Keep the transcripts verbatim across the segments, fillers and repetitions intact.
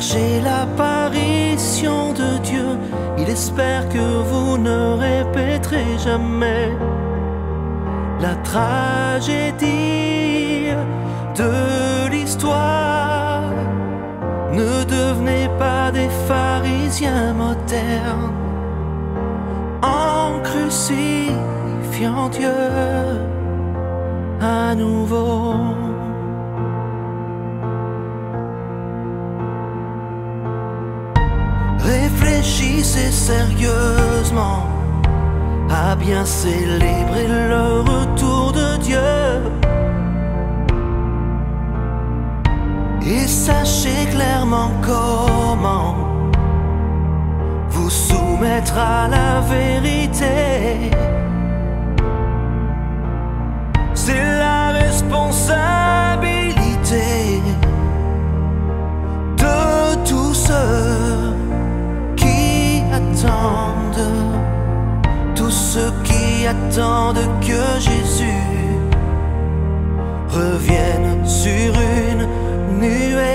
cherchez l'apparition de Dieu. Il espère que vous ne répéterez jamais la tragédie de l'histoire. Ne devenez pas des pharisiens modernes en crucifiant Dieu à nouveau. Réfléchissez sérieusement à bien célébrer le retour de Dieu, et sachez clairement comment vous soumettre à la vérité. C'est la responsabilité de tous ceux qui attendent, tous ceux qui attendent que Jésus revienne sur une nuée.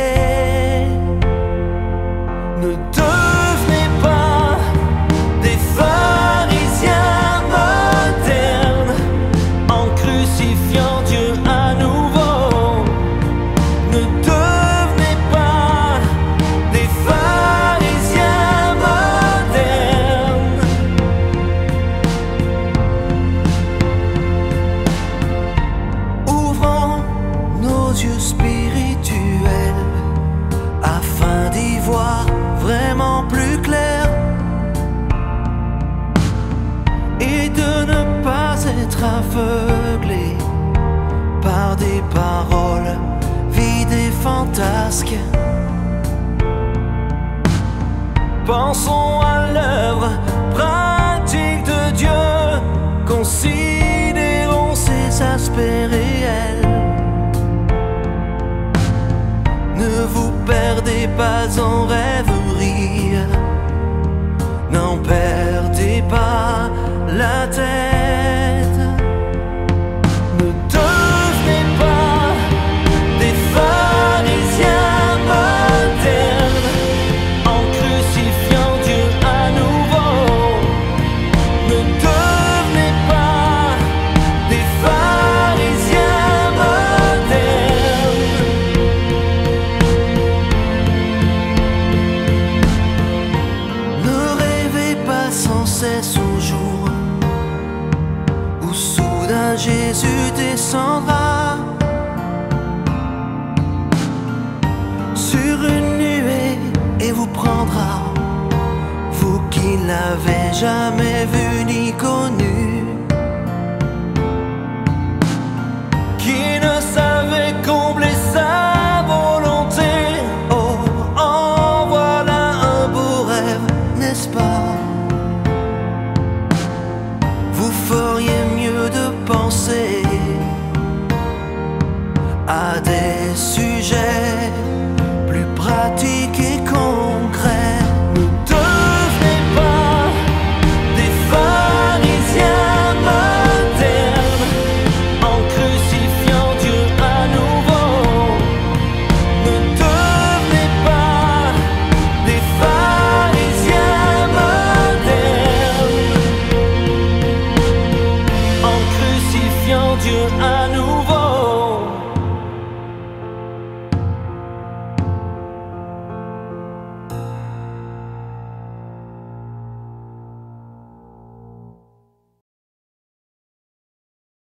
Ne devenez pas des pharisiens modernes en crucifiant Dieu à nouveau. Ne devenez pas des pharisiens modernes. Ouvrons nos yeux spirituels afin d'y voir vraiment plus clair, et de ne pas être aveuglé par des paroles vides et fantasques. Pensons à l'œuvre pratique de Dieu, considérons ses aspects réels. Ne vous perdez pas en rêverie, n'en perdez pas la tête. Ne devenez pas des pharisiens modernes en crucifiant Dieu à nouveau. Ne devenez pas des pharisiens modernes. Au jour où soudain Jésus descendra sur une nuée et vous prendra, vous qui n'avez jamais vu ni connu, qui ne savez combler sa volonté. Oh, en voilà un beau rêve, n'est-ce pas? Vous feriez mieux de penser